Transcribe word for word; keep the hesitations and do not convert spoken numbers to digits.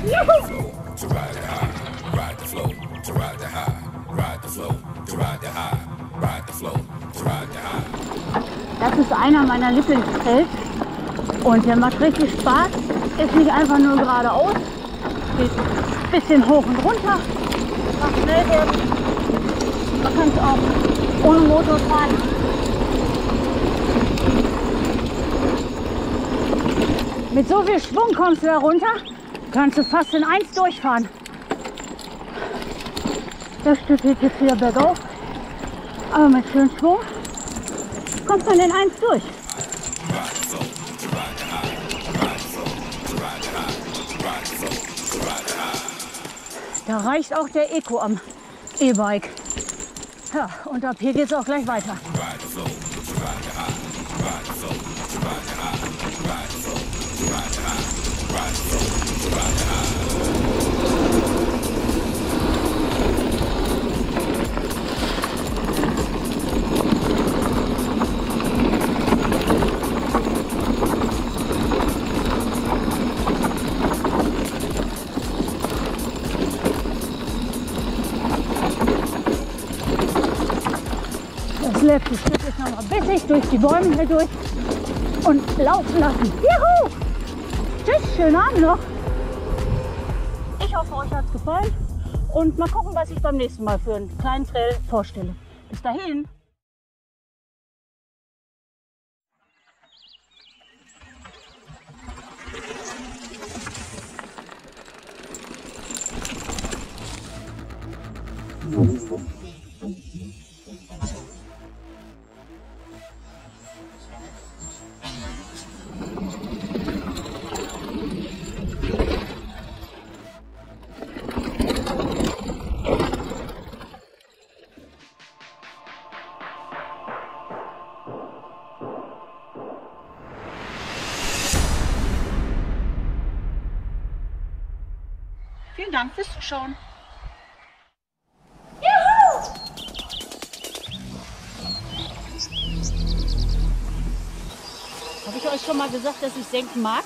To ride the high, ride the flow, to ride the high, ride the flow, to ride the high, ride the flow, to ride the high. Das ist einer meiner Lieblingsfeld und der macht richtig Spaß. Ist nicht einfach nur geradeaus, geht ein bisschen hoch und runter, macht schnell werden. Man kann es auch ohne Motor fahren. Mit so viel Schwung kommst du da runter, kannst du fast in eins durchfahren. Das Stück geht jetzt wieder bergauf, aber mit schönem Schwung kommt man in eins durch. Da reicht auch der Eco am E-Bike. Ja, und ab hier geht es auch gleich weiter. Das letzte Stück ist nochmal bissig durch die Bäume hier durch und laufen lassen. Juhu! Tschüss, schönen Abend noch. Ich hoffe, euch hat es gefallen und mal gucken, was ich beim nächsten Mal für einen kleinen Trail vorstelle. Bis dahin! Vielen Dank fürs Zuschauen. Juhu! Habe ich euch schon mal gesagt, dass ich senken mag?